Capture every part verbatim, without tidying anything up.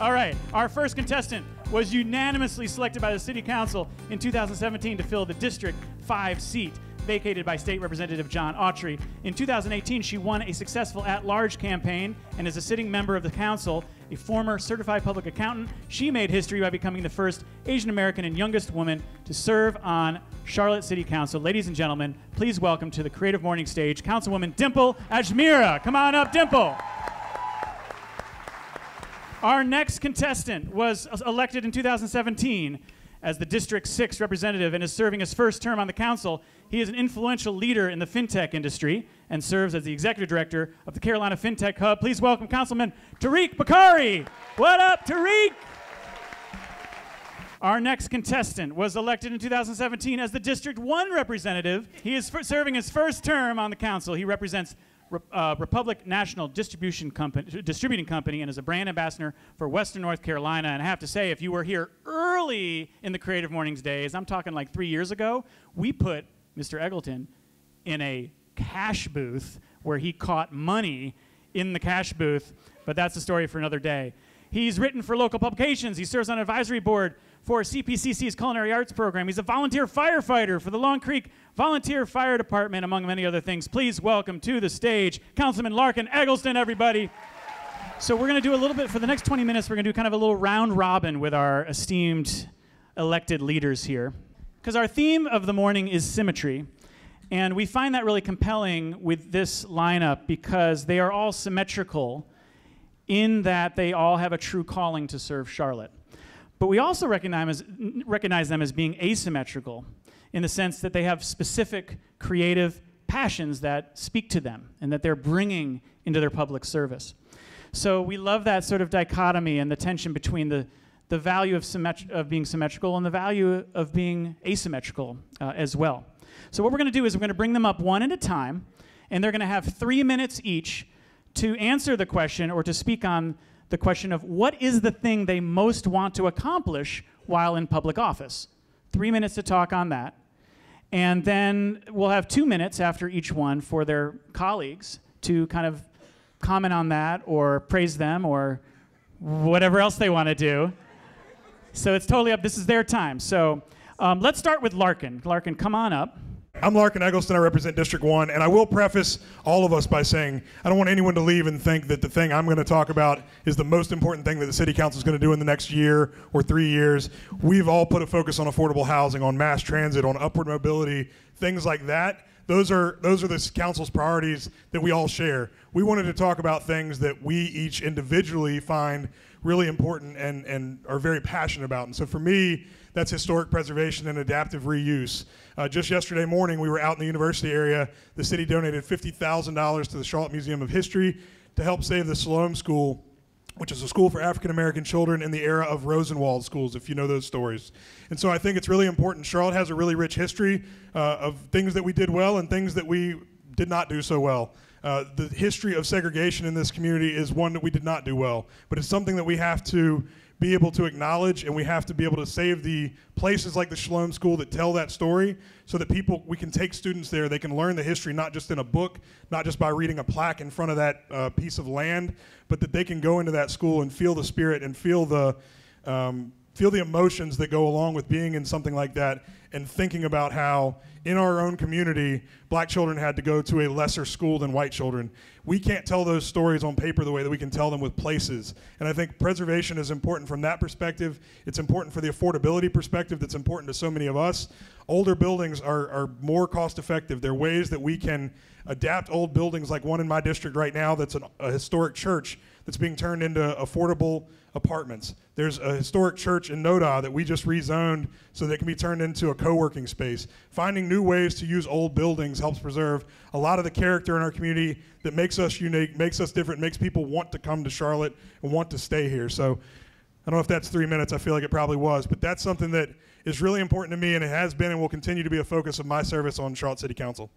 All right, our first contestant was unanimously selected by the City Council in two thousand seventeen to fill the District five seat, vacated by State Representative John Autry. In two thousand eighteen, she won a successful at-large campaign, and as a sitting member of the council, a former certified public accountant, she made history by becoming the first Asian American and youngest woman to serve on Charlotte City Council. Ladies and gentlemen, please welcome to the Creative Morning Stage, Councilwoman Dimple Ajmera. Come on up, Dimple. Our next contestant was elected in two thousand seventeen as the District six representative and is serving his first term on the council. He is an influential leader in the fintech industry and serves as the executive director of the Carolina Fintech Hub. Please welcome Councilman Tariq Bokhari. What up, Tariq? Our next contestant was elected in two thousand seventeen as the District one representative. He is serving his first term on the council. He represents Uh, Republic National Distribution Company, Distributing Company, and is a brand ambassador for Western North Carolina. And I have to say, if you were here early in the Creative Mornings days, I'm talking like three years ago, we put Mister Eggleton in a cash booth where he caught money in the cash booth, but that's a story for another day. He's written for local publications. He serves on an advisory board for C P C C's Culinary Arts Program. He's a volunteer firefighter for the Long Creek Volunteer Fire Department, among many other things. Please welcome to the stage, Councilman Larken Egleston, everybody. So we're gonna do a little bit, for the next twenty minutes, we're gonna do kind of a little round robin with our esteemed elected leaders here. Because our theme of the morning is symmetry. And we find that really compelling with this lineup because they are all symmetrical in that they all have a true calling to serve Charlotte. But we also recognize, recognize them as being asymmetrical in the sense that they have specific creative passions that speak to them and that they're bringing into their public service. So we love that sort of dichotomy and the tension between the, the value of, symmetri of being symmetrical and the value of being asymmetrical uh, as well. So what we're gonna do is we're gonna bring them up one at a time, and they're gonna have three minutes each to answer the question or to speak on the question of what is the thing they most want to accomplish while in public office. Three minutes to talk on that. And then we'll have two minutes after each one for their colleagues to kind of comment on that or praise them or whatever else they want to do. So it's totally up, this is their time. So um, let's start with Larken. Larken, come on up. I'm Larken Egleston, I represent District one, and I will preface all of us by saying I don't want anyone to leave and think that the thing I'm going to talk about is the most important thing that the City Council is going to do in the next year or three years. We've all put a focus on affordable housing, on mass transit, on upward mobility, things like that. Those are, those are the Council's priorities that we all share. We wanted to talk about things that we each individually find really important and, and are very passionate about, and so for me, that's historic preservation and adaptive reuse. Uh, just yesterday morning, we were out in the university area. The city donated fifty thousand dollars to the Charlotte Museum of History to help save the Siloam School, which is a school for African American children in the era of Rosenwald schools, if you know those stories. And so I think it's really important. Charlotte has a really rich history uh, of things that we did well and things that we did not do so well. Uh, the history of segregation in this community is one that we did not do well, but it's something that we have to be able to acknowledge, and we have to be able to save the places like the Siloam School that tell that story so that people, we can take students there, they can learn the history not just in a book, not just by reading a plaque in front of that uh, piece of land, but that they can go into that school and feel the spirit and feel the, um, feel the emotions that go along with being in something like that and thinking about how in our own community, black children had to go to a lesser school than white children. We can't tell those stories on paper the way that we can tell them with places. And I think preservation is important from that perspective. It's important for the affordability perspective that's important to so many of us. Older buildings are, are more cost effective. There are ways that we can adapt old buildings like one in my district right now that's an, a historic church that's being turned into affordable apartments. There's a historic church in Noda that we just rezoned so that it can be turned into a co-working space. Finding new ways to use old buildings helps preserve a lot of the character in our community that makes us unique, makes us different, makes people want to come to Charlotte and want to stay here. So I don't know if that's three minutes. I feel like it probably was, but that's something that is really important to me, and it has been and will continue to be a focus of my service on Charlotte City Council.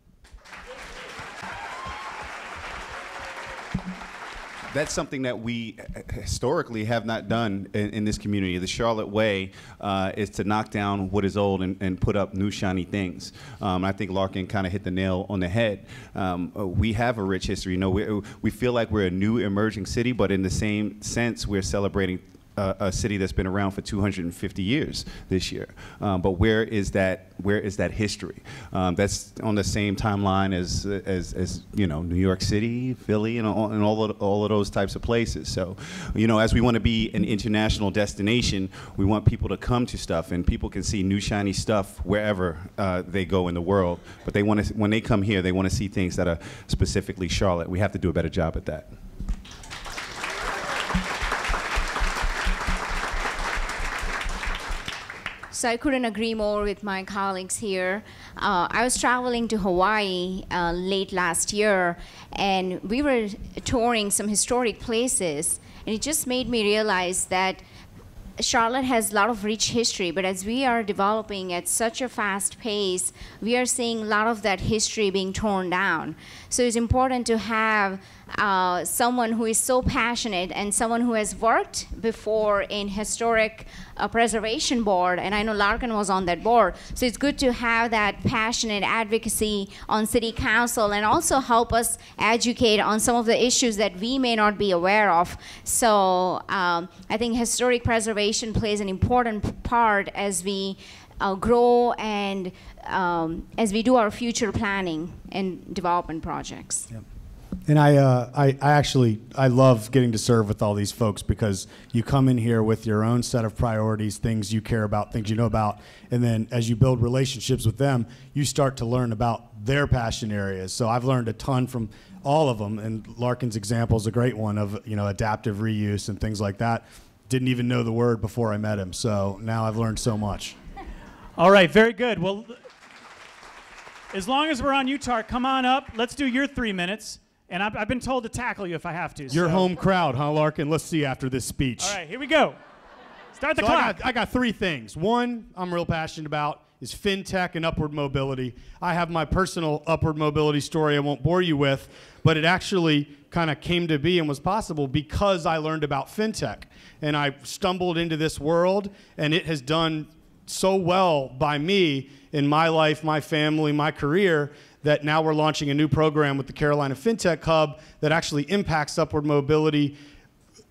That's something that we historically have not done in, in this community. The Charlotte way uh, is to knock down what is old and, and put up new shiny things. Um, I think Larken kind of hit the nail on the head. Um, we have a rich history. You know, we, we feel like we're a new emerging city, but in the same sense, we're celebrating a, a city that's been around for two hundred fifty years this year. Um, but where is that? Where is that history? Um, that's on the same timeline as as, as you know, New York City, Philly, and all, and all of, all of those types of places. So, you know, as we want to be an international destination, we want people to come to stuff, and people can see new shiny stuff wherever uh, they go in the world. But they want to, when they come here, they want to see things that are specifically Charlotte. We have to do a better job at that. So I couldn't agree more with my colleagues here. Uh, I was traveling to Hawaii uh, late last year, and we were touring some historic places, and it just made me realize that Charlotte has a lot of rich history, but as we are developing at such a fast pace, we are seeing a lot of that history being torn down. So it's important to have uh, someone who is so passionate and someone who has worked before in historic uh, preservation board, and I know Larken was on that board. So it's good to have that passionate advocacy on city council and also help us educate on some of the issues that we may not be aware of. So um, I think historic preservation plays an important part as we uh, grow and um, as we do our future planning and development projects. Yep. And I, uh, I, I actually, I love getting to serve with all these folks, because you come in here with your own set of priorities, things you care about, things you know about, and then as you build relationships with them, you start to learn about their passion areas. So I've learned a ton from all of them, and Larkin's example is a great one of, you know, adaptive reuse and things like that. Didn't even know the word before I met him, so now I've learned so much. All right, very good. Well, as long as we're on Utah, come on up. Let's do your three minutes, and I've, I've been told to tackle you if I have to. Your so. home crowd, huh, Larken? Let's see after this speech. All right, here we go. Start the so clock. I got, I got three things. One I'm real passionate about is fintech and upward mobility. I have my personal upward mobility story I won't bore you with, but it actually kind of came to be and was possible because I learned about fintech. And I stumbled into this world, and it has done so well by me in my life, my family, my career, that now we're launching a new program with the Carolina Fintech Hub that actually impacts upward mobility.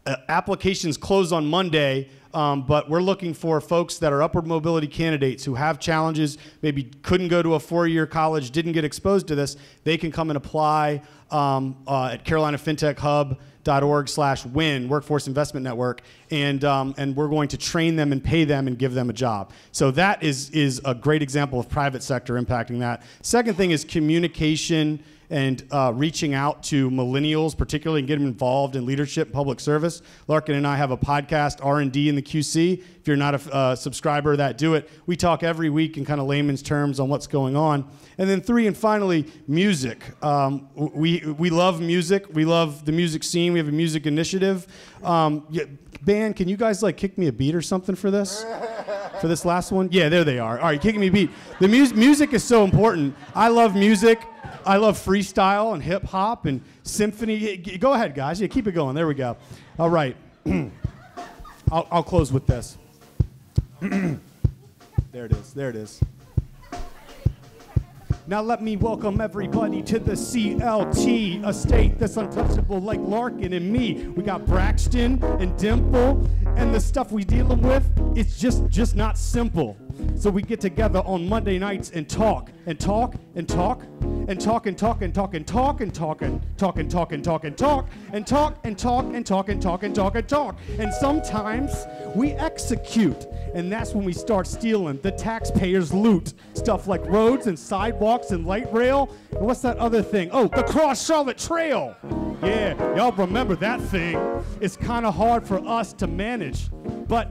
Uh, applications close on Monday, um, but we're looking for folks that are upward mobility candidates who have challenges, maybe couldn't go to a four-year college, didn't get exposed to this. They can come and apply um, uh, at Carolina Fintech Hub dot org slash win, Workforce Investment Network, and um, and we're going to train them and pay them and give them a job. So that is is a great example of private sector impacting that. Second thing is communication and uh, reaching out to millennials, particularly, and get them involved in leadership and public service. Larken and I have a podcast, R and D in the Q C. If you're not a uh, subscriber, that do it. We talk every week in kind of layman's terms on what's going on. And then three, and finally, music. Um, we, we love music. We love the music scene. We have a music initiative. Um, yeah, band, can you guys like kick me a beat or something for this? For this last one? Yeah, there they are. All right, kicking me a beat. The mu music is so important. I love music. I love freestyle and hip hop and symphony. Go ahead, guys. Yeah, keep it going. There we go. All right. I'll, I'll close with this. There it is. There it is. Now let me welcome everybody to the C L T, a state that's untouchable like Larken and me. We got Braxton and Dimple, and the stuff we dealing with, it's just, just not simple. So we get together on Monday nights and talk, and talk, and talk, and talk, and talk, and talk, and talk, and talk, and talk, and talk, and talk, and talk, and talk, and talk, and talk, and talk, and talk, and talk. And sometimes we execute, and that's when we start stealing the taxpayers' loot. Stuff like roads and sidewalks and light rail, and what's that other thing? Oh, the Cross Charlotte Trail. Yeah, y'all remember that thing. It's kind of hard for us to manage, but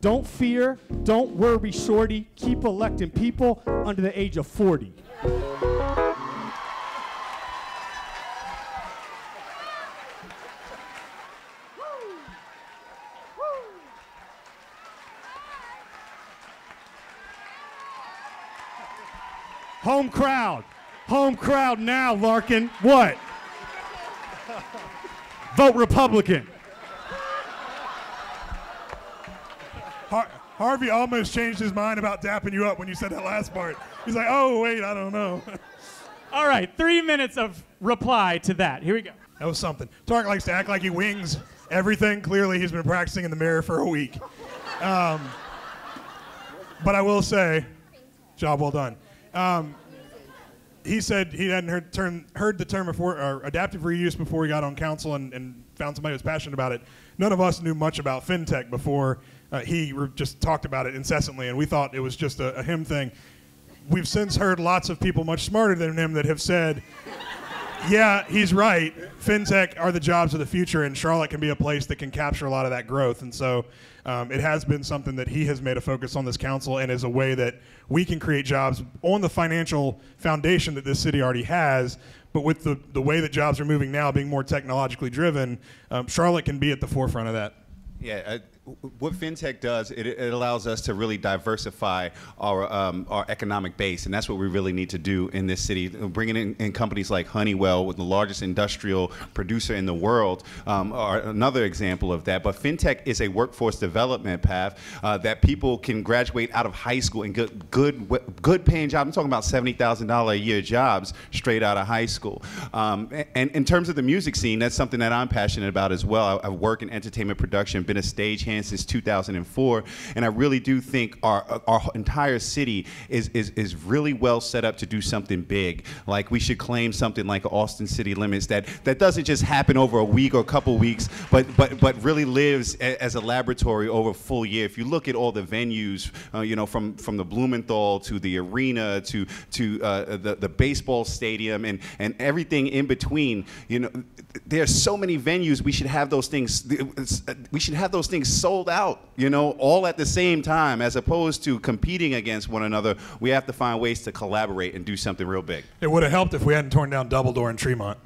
don't fear, don't worry, shorty. Keep electing people under the age of forty. Home crowd. Home crowd now, Larken. What? Vote Republican. Har Harvey almost changed his mind about dapping you up when you said that last part. He's like, oh, wait, I don't know. All right, three minutes of reply to that. Here we go. That was something. Tariq likes to act like he wings. Everything, clearly, he's been practicing in the mirror for a week. Um, but I will say, job well done. Um, he said he hadn't heard, term, heard the term before, or adaptive reuse before he got on council and, and found somebody who was passionate about it. None of us knew much about fintech before. Uh, he re- just talked about it incessantly, and we thought it was just a, a him thing. We've since heard lots of people much smarter than him that have said, yeah, he's right. Fintech are the jobs of the future, and Charlotte can be a place that can capture a lot of that growth. And so um, it has been something that he has made a focus on this council and is a way that we can create jobs on the financial foundation that this city already has. But with the, the way that jobs are moving now, being more technologically driven, um, Charlotte can be at the forefront of that. Yeah. I What fintech does, it, it allows us to really diversify our um, our economic base, and that's what we really need to do in this city. Bringing in, in companies like Honeywell, with the largest industrial producer in the world, um, are another example of that. But fintech is a workforce development path uh, that people can graduate out of high school and get good good paying jobs. I'm talking about seventy thousand dollars a year jobs straight out of high school. Um, and, and in terms of the music scene, that's something that I'm passionate about as well. I, I work in entertainment production, been a stagehand since two thousand four, and I really do think our our entire city is, is is really well set up to do something big. Like, we should claim something like Austin City Limits that that doesn't just happen over a week or a couple weeks, but but but really lives a, as a laboratory over a full year. If you look at all the venues, uh, you know, from from the Blumenthal to the arena to to uh, the the baseball stadium and and everything in between, you know, there's so many venues. We should have those things. We should have those things sold out, you know, all at the same time, as opposed to competing against one another. We have to find ways to collaborate and do something real big. It would have helped if we hadn't torn down Double Door in Tremont.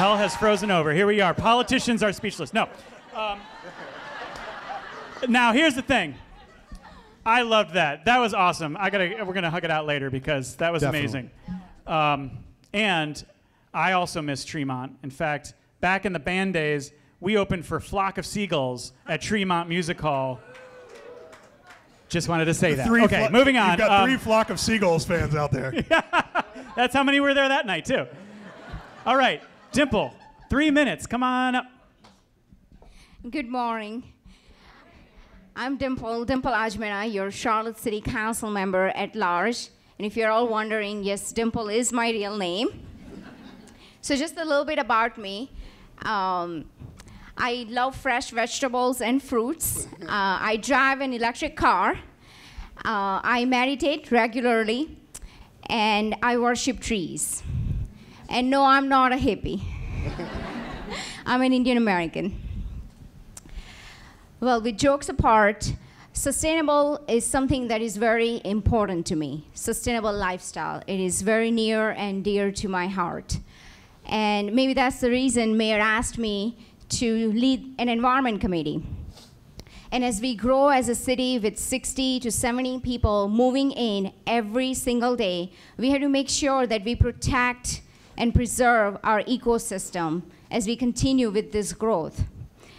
Hell has frozen over. Here we are. Politicians are speechless. No. Um, now, here's the thing. I loved that. That was awesome. I gotta. We're gonna hug it out later, because that was Definitely. amazing. Um, and I also miss Tremont. In fact, back in the band days, we opened for Flock of Seagulls at Tremont Music Hall. Just wanted to say that. Okay, flo- moving on. You've got um, three Flock of Seagulls fans out there. Yeah, that's how many were there that night, too. All right, Dimple, three minutes. Come on up. Good morning. I'm Dimple, Dimple Ajmera, your Charlotte City Council member at large. And if you're all wondering, yes, Dimple is my real name. So just a little bit about me. Um, I love fresh vegetables and fruits. Uh, I drive an electric car. Uh, I meditate regularly. And I worship trees. And no, I'm not a hippie. I'm an Indian American. Well, with jokes apart, sustainable is something that is very important to me. Sustainable lifestyle. It is very near and dear to my heart. And maybe that's the reason Mayor asked me to lead an environment committee. And as we grow as a city with sixty to seventy people moving in every single day, we have to make sure that we protect and preserve our ecosystem as we continue with this growth.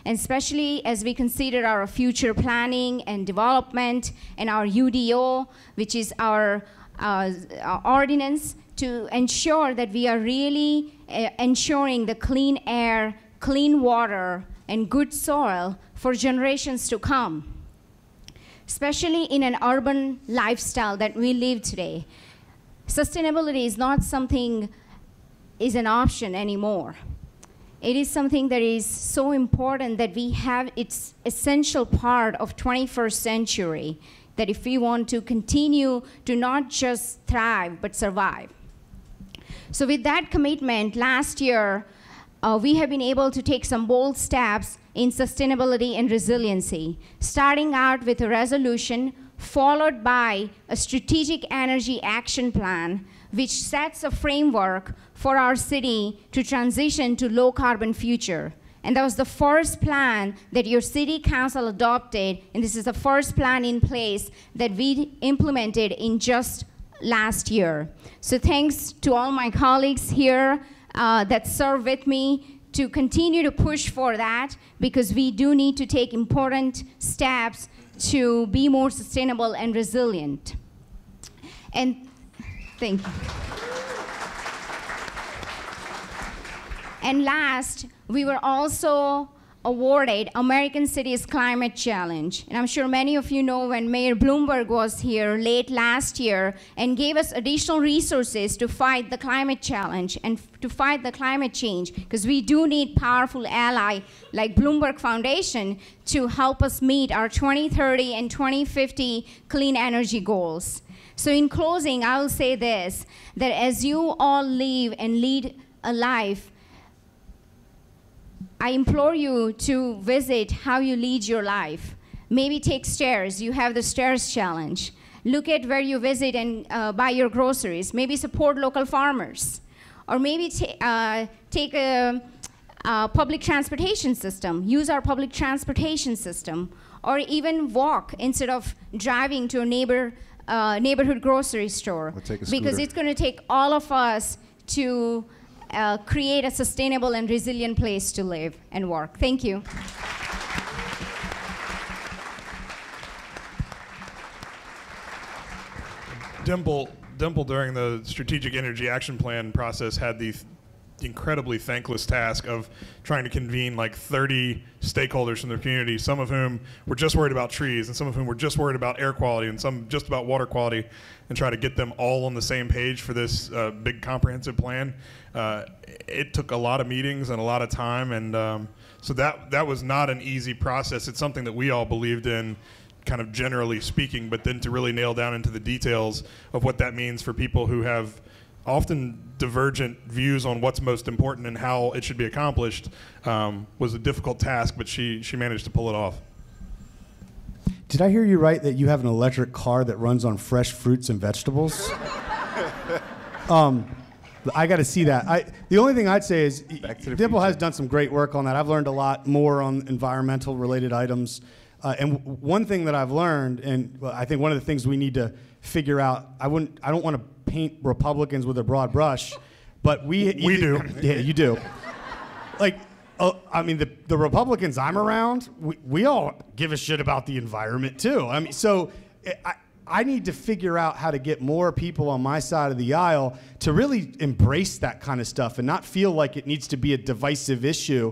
And especially as we consider our future planning and development and our U D O, which is our, uh, our ordinance, to ensure that we are really uh, ensuring the clean air, clean water, and good soil for generations to come, especially in an urban lifestyle that we live today. Sustainability is not something, is an option anymore. It is something that is so important that we have, it's essential part of twenty-first century, that if we want to continue to not just thrive, but survive. So with that commitment, last year, Uh, we have been able to take some bold steps in sustainability and resiliency, starting out with a resolution followed by a strategic energy action plan, which sets a framework for our city to transition to low carbon future. And that was the first plan that your city council adopted, and this is the first plan in place that we implemented in just last year. So thanks to all my colleagues here Uh, that serve with me to continue to push for that, because we do need to take important steps to be more sustainable and resilient. And thank you. And last, we were also awarded American Cities Climate Challenge. And I'm sure many of you know when Mayor Bloomberg was here late last year and gave us additional resources to fight the climate challenge and to fight the climate change, because we do need powerful ally like Bloomberg Foundation to help us meet our twenty thirty and twenty fifty clean energy goals. So in closing, I'll say this, that as you all live and lead a life, I implore you to visit how you lead your life. Maybe take stairs. You have the stairs challenge. Look at where you visit and uh, buy your groceries. Maybe support local farmers. Or maybe uh, take a, a public transportation system. Use our public transportation system. Or even walk instead of driving to a neighbor, uh, neighborhood grocery store. We'll take a scooter. Because it's going to take all of us to Uh, create a sustainable and resilient place to live and work. Thank you. Dimple, Dimple during the Strategic Energy Action Plan process had the th incredibly thankless task of trying to convene like thirty stakeholders from the community, some of whom were just worried about trees and some of whom were just worried about air quality and some just about water quality, and try to get them all on the same page for this uh, big comprehensive plan. Uh, it took a lot of meetings and a lot of time, and um, so that that was not an easy process. It's something that we all believed in, kind of generally speaking, but then to really nail down into the details of what that means for people who have often divergent views on what's most important and how it should be accomplished um, was a difficult task, but she, she managed to pull it off. Did I hear you right that you have an electric car that runs on fresh fruits and vegetables? um, I got to see that. I, the only thing I'd say is Dimple has done some great work on that. I've learned a lot more on environmental related items. Uh, and w one thing that I've learned, and well, I think one of the things we need to figure out, I wouldn't, I don't want to paint Republicans with a broad brush, but we we do. Yeah, you do. Like, uh, I mean, the, the Republicans I'm around, we, we all give a shit about the environment too. I mean, so I, I need to figure out how to get more people on my side of the aisle to really embrace that kind of stuff and not feel like it needs to be a divisive issue.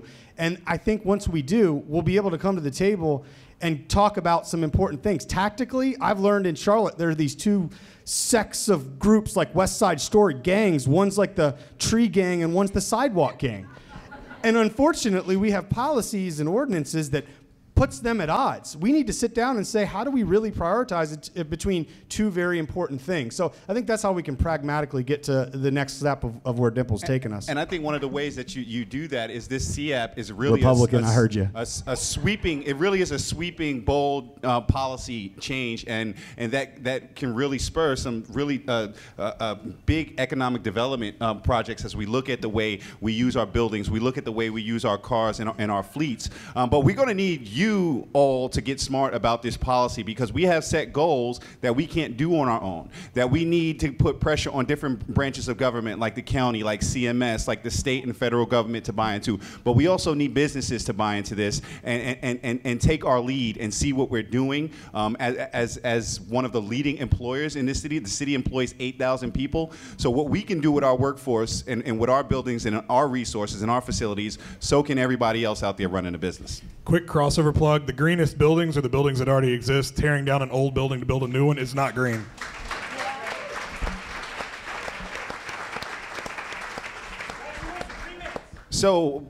And I think once we do, we'll be able to come to the table and talk about some important things. Tactically, I've learned in Charlotte, there are these two sects of groups like West Side Story gangs. One's like the tree gang and one's the sidewalk gang. And unfortunately, we have policies and ordinances that puts them at odds. We need to sit down and say, how do we really prioritize it, it between two very important things? So I think that's how we can pragmatically get to the next step of, of where Dimple's and, taken us. And I think one of the ways that you, you do that is this C A P is really Republican, a, a, I heard you. A, a sweeping, it really is a sweeping, bold uh, policy change, and, and that, that can really spur some really uh, uh, uh, big economic development uh, projects as we look at the way we use our buildings, we look at the way we use our cars and, and our fleets. Um, but we're gonna need you You all to get smart about this policy, because we have set goals that we can't do on our own, that we need to put pressure on different branches of government, like the county, like C M S, like the state and federal government to buy into. But we also need businesses to buy into this and, and, and, and take our lead and see what we're doing um, as, as, as one of the leading employers in this city. The city employs eight thousand people. So what we can do with our workforce and, and with our buildings and our resources and our facilities, so can everybody else out there running a business. Quick crossover plug, the greenest buildings are the buildings that already exist. Tearing down an old building to build a new one is not green. So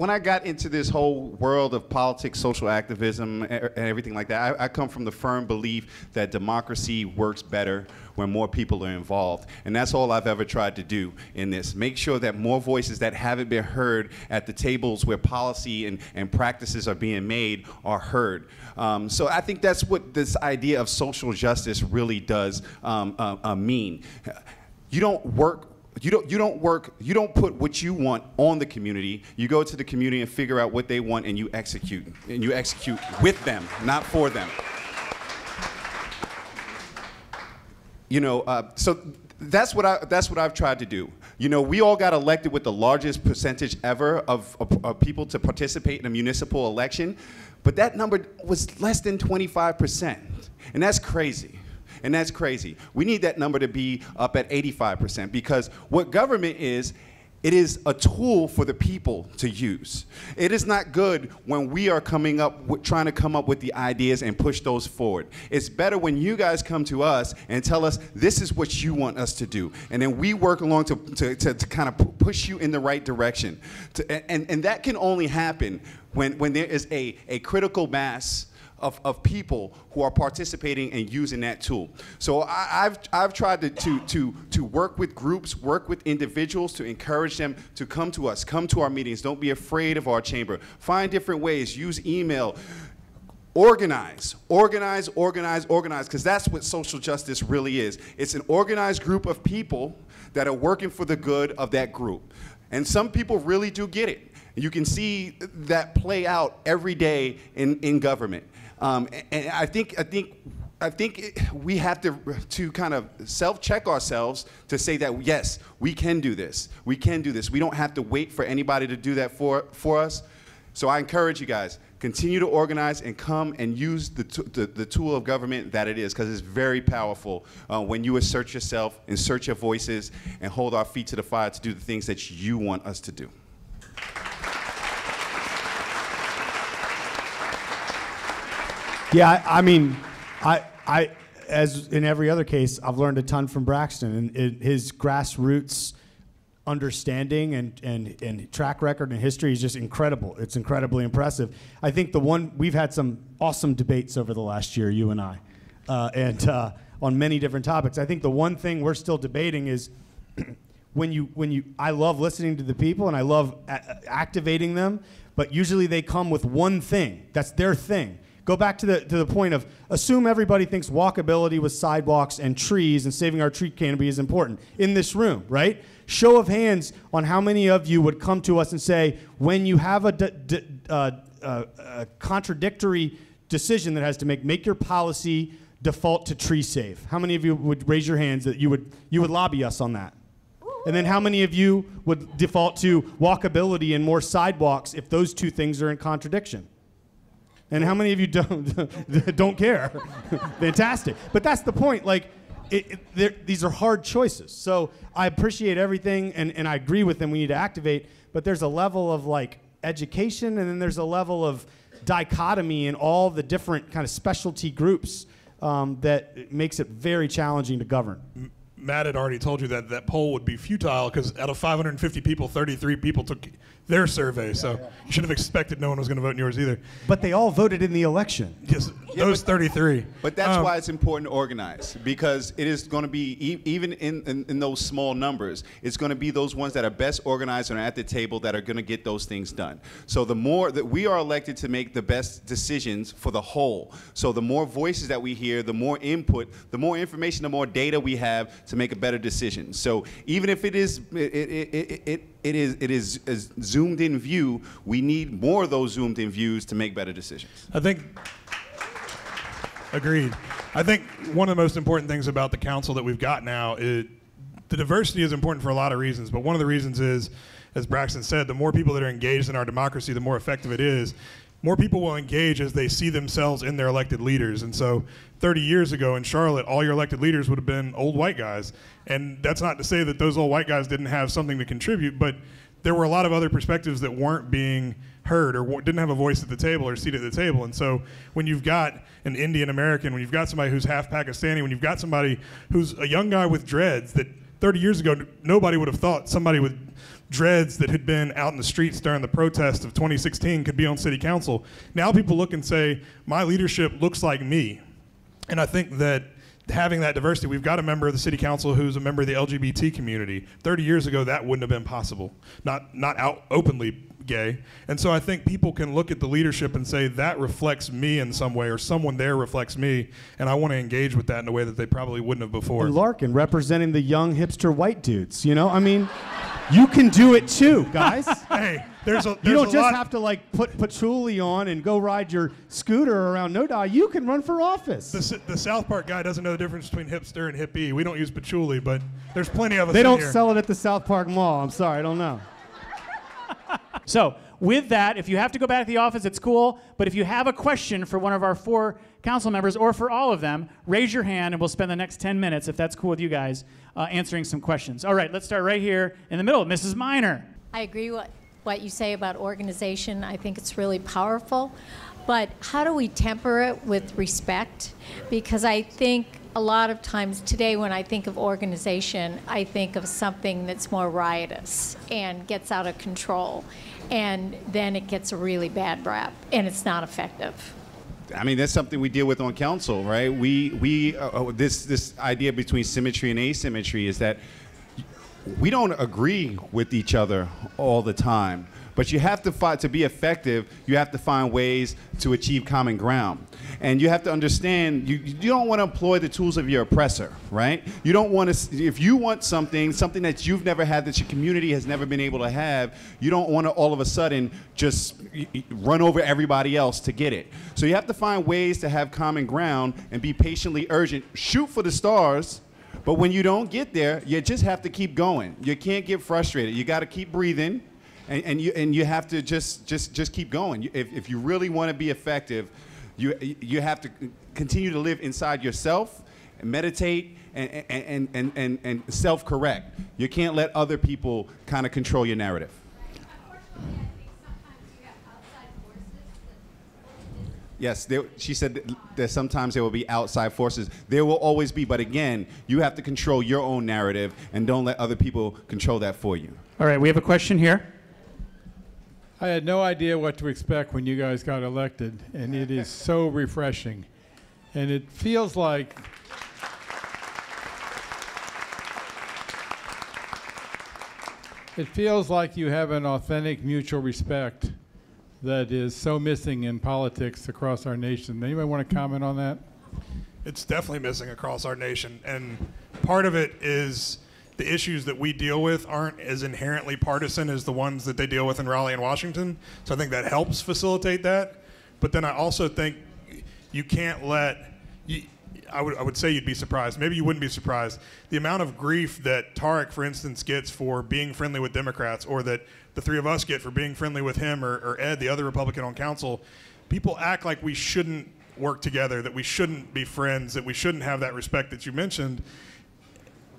when I got into this whole world of politics, social activism, and everything like that, I, I come from the firm belief that democracy works better when more people are involved. And that's all I've ever tried to do in this. Make sure that more voices that haven't been heard at the tables where policy and, and practices are being made are heard. Um, so I think that's what this idea of social justice really does um, uh, uh, mean. You don't work You don't, you don't work, you don't put what you want on the community. You go to the community and figure out what they want, and you execute. And you execute with them, not for them. You know, uh, so that's what, I, that's what I've tried to do. You know, we all got elected with the largest percentage ever of, of, of people to participate in a municipal election, but that number was less than twenty-five percent, and that's crazy. And that's crazy. We need that number to be up at eighty-five percent, because what government is, It is a tool for the people to use. It is not good when we are coming up with, trying to come up with the ideas and push those forward. It's better when you guys come to us and tell us, this is what you want us to do. And then we work along to, to, to, to kind of push you in the right direction. To, and, and that can only happen when, when there is a, a critical mass Of, of people who are participating and using that tool. So I, I've, I've tried to, to, to, to work with groups, work with individuals to encourage them to come to us, come to our meetings, don't be afraid of our chamber, find different ways, use email, organize, organize, organize, organize, because that's what social justice really is. It's an organized group of people that are working for the good of that group. And some people really do get it. You can see that play out every day in, in government. Um, and I think, I think, I think it, we have to, to kind of self-check ourselves to say that, yes, we can do this. We can do this. We don't have to wait for anybody to do that for, for us. So I encourage you guys, continue to organize and come and use the, the, the tool of government that it is, because it's very powerful uh, when you assert yourself, insert your voices, and hold our feet to the fire to do the things that you want us to do. Yeah, I, I mean, I, I, as in every other case, I've learned a ton from Braxton and it, his grassroots understanding and, and, and track record and history is just incredible. It's incredibly impressive. I think the one, we've had some awesome debates over the last year, you and I, uh, and uh, on many different topics. I think the one thing we're still debating is when you, when you, I love listening to the people and I love a- activating them, but usually they come with one thing. That's their thing. Go back to the, to the point of assume everybody thinks walkability with sidewalks and trees and saving our tree canopy is important in this room, right? Show of hands on how many of you would come to us and say, when you have a d d uh, uh, uh, contradictory decision that has to make, make your policy default to tree save. How many of you would raise your hands that you would, you would lobby us on that? And then how many of you would default to walkability and more sidewalks if those two things are in contradiction? And how many of you don't don't care? Fantastic. But that's the point. Like, it, it, these are hard choices. So I appreciate everything, and, and I agree with them. We need to activate. But there's a level of, like, education, and then there's a level of dichotomy in all the different kind of specialty groups um, that makes it very challenging to govern. Matt had already told you that that poll would be futile because out of five hundred fifty people, thirty-three people took their survey. Yeah, so yeah. You should have expected no one was going to vote in yours either. But they all voted in the election. Yes, yeah, those but, thirty-three. But that's um, why it's important to organize, because it is going to be, e even in, in, in those small numbers, it's going to be those ones that are best organized and are at the table that are going to get those things done. So the more that we are elected to make the best decisions for the whole. So the more voices that we hear, the more input, the more information, the more data we have to make a better decision. So even if it is it it it, it, it is it is a zoomed in view, we need more of those zoomed in views to make better decisions. I think agreed. I think one of the most important things about the council that we've got now is the diversity is important for a lot of reasons, but one of the reasons is, as Braxton said, the more people that are engaged in our democracy, the more effective it is. More people will engage as they see themselves in their elected leaders. And so thirty years ago in Charlotte, all your elected leaders would have been old white guys. And that's not to say that those old white guys didn't have something to contribute, but there were a lot of other perspectives that weren't being heard or didn't have a voice at the table or seat at the table. And so when you've got an Indian American, when you've got somebody who's half Pakistani, when you've got somebody who's a young guy with dreads that thirty years ago nobody would have thought somebody with dreads that had been out in the streets during the protest of twenty sixteen could be on city council. Now people look and say, my leadership looks like me. And I think that having that diversity, we've got a member of the city council who's a member of the L G B T community. thirty years ago, that wouldn't have been possible. Not, not out openly gay. And so I think people can look at the leadership and say, that reflects me in some way, or someone there reflects me, and I want to engage with that in a way that they probably wouldn't have before. And Larken representing the young hipster white dudes, you know? I mean, you can do it too, guys. Hey, there's a there's You don't a just lot have to like put patchouli on and go ride your scooter around Noda. You can run for office. The, the South Park guy doesn't know the difference between hipster and hippie. We don't use patchouli, but there's plenty of us. They don't here. sell it at the South Park Mall. I'm sorry, I don't know. So with that, if you have to go back to the office, it's cool. But if you have a question for one of our four council members, or for all of them, raise your hand and we'll spend the next ten minutes, if that's cool with you guys, uh, answering some questions. All right, let's start right here in the middle. Missus Minor. I agree with what you say about organization. I think it's really powerful. But how do we temper it with respect? Because I think a lot of times today when I think of organization, I think of something that's more riotous and gets out of control. And then it gets a really bad rap, and it's not effective. I mean, that's something we deal with on council, right? We, we uh, this, this idea between symmetry and asymmetry is that we don't agree with each other all the time. But you have to fight, to be effective, you have to find ways to achieve common ground. And you have to understand, you, you don't want to employ the tools of your oppressor, right? You don't want to, if you want something, something that you've never had, that your community has never been able to have, you don't want to all of a sudden just run over everybody else to get it. So you have to find ways to have common ground and be patiently urgent. Shoot for the stars. But when you don't get there, you just have to keep going. You can't get frustrated. You got to keep breathing. And, and you and you have to just just just keep going. If if you really want to be effective, you you have to continue to live inside yourself, and meditate, and and and and, and self-correct. You can't let other people kind of control your narrative. Yes, there, she said that, that sometimes there will be outside forces. There will always be, but again, you have to control your own narrative and don't let other people control that for you. All right, we have a question here. I had no idea what to expect when you guys got elected, and it is so refreshing. And it feels like it feels like you have an authentic mutual respect that is so missing in politics across our nation. Anybody want to comment on that? It's definitely missing across our nation, and part of it is the issues that we deal with aren't as inherently partisan as the ones that they deal with in Raleigh and Washington. So I think that helps facilitate that. But then I also think you can't let, you, I, would, I would say you'd be surprised, maybe you wouldn't be surprised, the amount of grief that Tariq, for instance, gets for being friendly with Democrats, or that the three of us get for being friendly with him, or, or Ed, the other Republican on council. People act like we shouldn't work together, that we shouldn't be friends, that we shouldn't have that respect that you mentioned.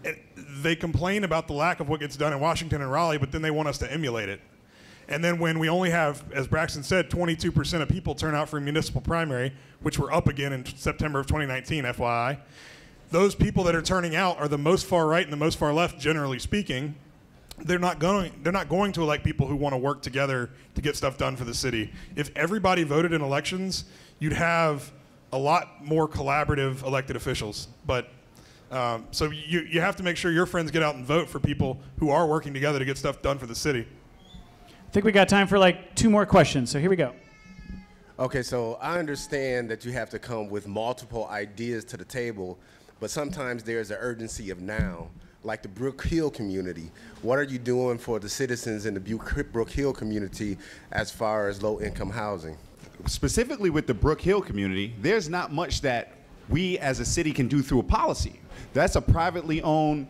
It, they complain about the lack of what gets done in Washington and Raleigh, but then they want us to emulate it. And then when we only have, as Braxton said, twenty-two percent of people turn out for a municipal primary, which were up again in September of twenty nineteen, F Y I, those people that are turning out are the most far right and the most far left, generally speaking. They're not going, they're not going to elect people who want to work together to get stuff done for the city. If everybody voted in elections, you'd have a lot more collaborative elected officials. But Um, so you, you have to make sure your friends get out and vote for people who are working together to get stuff done for the city. I think we got time for like two more questions, so here we go. Okay, so I understand that you have to come with multiple ideas to the table, but sometimes there's an urgency of now, like the Brookhill community. What are you doing for the citizens in the Brookhill community as far as low-income housing? Specifically with the Brookhill community, there's not much that we as a city can do through a policy. That's a privately owned,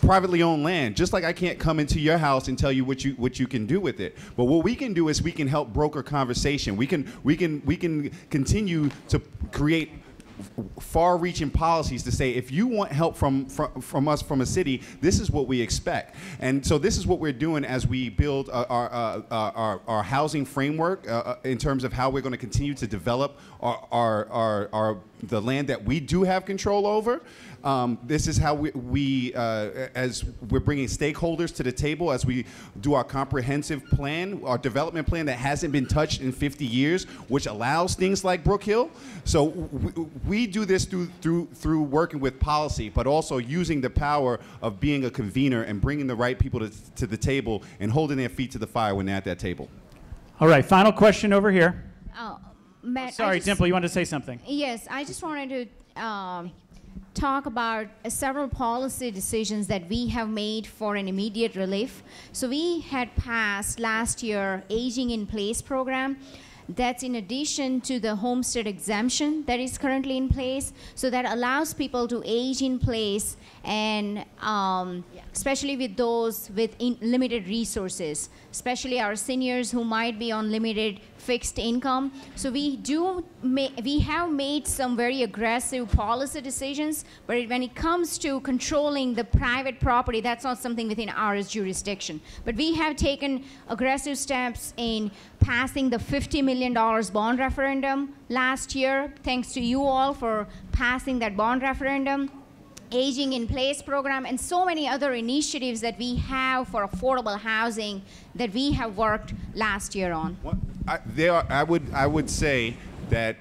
privately owned land. Just like I can't come into your house and tell you what you what you can do with it. But what we can do is we can help broker conversation. We can we can we can continue to create far-reaching policies to say, if you want help from, from from us from a city, this is what we expect. And so this is what we're doing as we build our our, our, our housing framework uh, in terms of how we're going to continue to develop our our, our our the land that we do have control over. Um, this is how we, we uh, as we're bringing stakeholders to the table as we do our comprehensive plan, our development plan that hasn't been touched in fifty years, which allows things like Brookhill. So we, we do this through, through, through working with policy, but also using the power of being a convener and bringing the right people to, to the table and holding their feet to the fire when they're at that table. All right, final question over here. Oh, Matt, oh, sorry, just, Dimple, you wanted to say something? Yes, I just wanted to um, talk about uh, several policy decisions that we have made for an immediate relief. So we had passed last year Aging in Place program. That's in addition to the homestead exemption that is currently in place. So that allows people to age in place, and um, yeah. especially with those with in limited resources, especially our seniors who might be on limited fixed income. So we do we have made some very aggressive policy decisions, but when it comes to controlling the private property, that's not something within our jurisdiction. But we have taken aggressive steps in passing the fifty million dollar bond referendum last year. Thanks to you all for passing that bond referendum, Aging in Place program, and so many other initiatives that we have for affordable housing that we have worked last year on. Well, I, they are, I, would, I would say that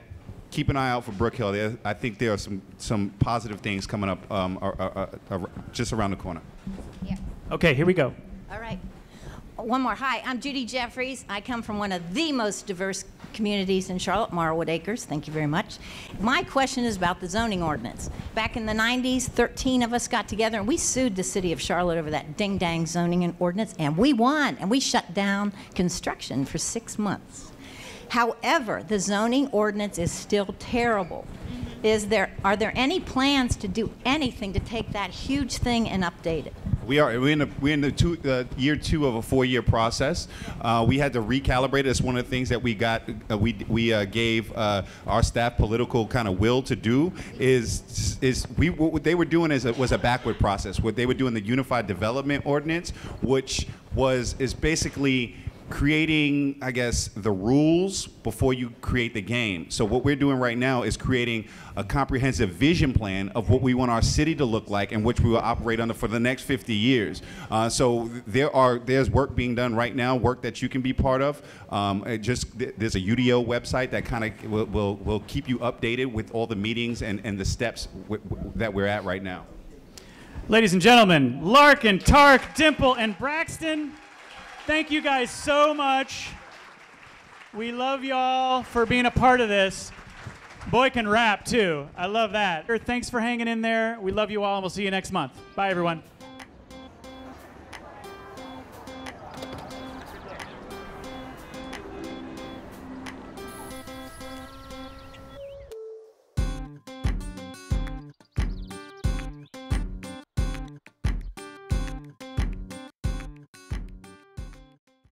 keep an eye out for Brookhill. There, I think there are some, some positive things coming up um, are, are, are just around the corner. Yeah. Okay, here we go. All right. One more. Hi, I'm Judy Jeffries. I come from one of the most diverse communities in Charlotte, Marwood Acres. Thank you very much. My question is about the zoning ordinance. Back in the nineties, thirteen of us got together and we sued the city of Charlotte over that ding-dang zoning and ordinance, and we won, and we shut down construction for six months. However, the zoning ordinance is still terrible. Is there, are there any plans to do anything to take that huge thing and update it? We are we're in the, we're in the two, uh, year two of a four-year process. Uh, we had to recalibrate it. It's one of the things that we got. Uh, we we uh, gave uh, our staff political kind of will to do. Is is we what they were doing is a, was a backward process. What they were doing, the Unified Development Ordinance, which was is basically creating, I guess, the rules before you create the game. So what we're doing right now is creating a comprehensive vision plan of what we want our city to look like and which we will operate under for the next fifty years. Uh, so there are there's work being done right now, work that you can be part of. Um, it just there's a U D O website that kind of will, will will keep you updated with all the meetings and and the steps w w that we're at right now. Ladies and gentlemen, Larken, Tariq, Dimple, and Braxton. Thank you guys so much. We love y'all for being a part of this. Boy can rap too. I love that. Thanks for hanging in there. We love you all, and we'll see you next month. Bye, everyone.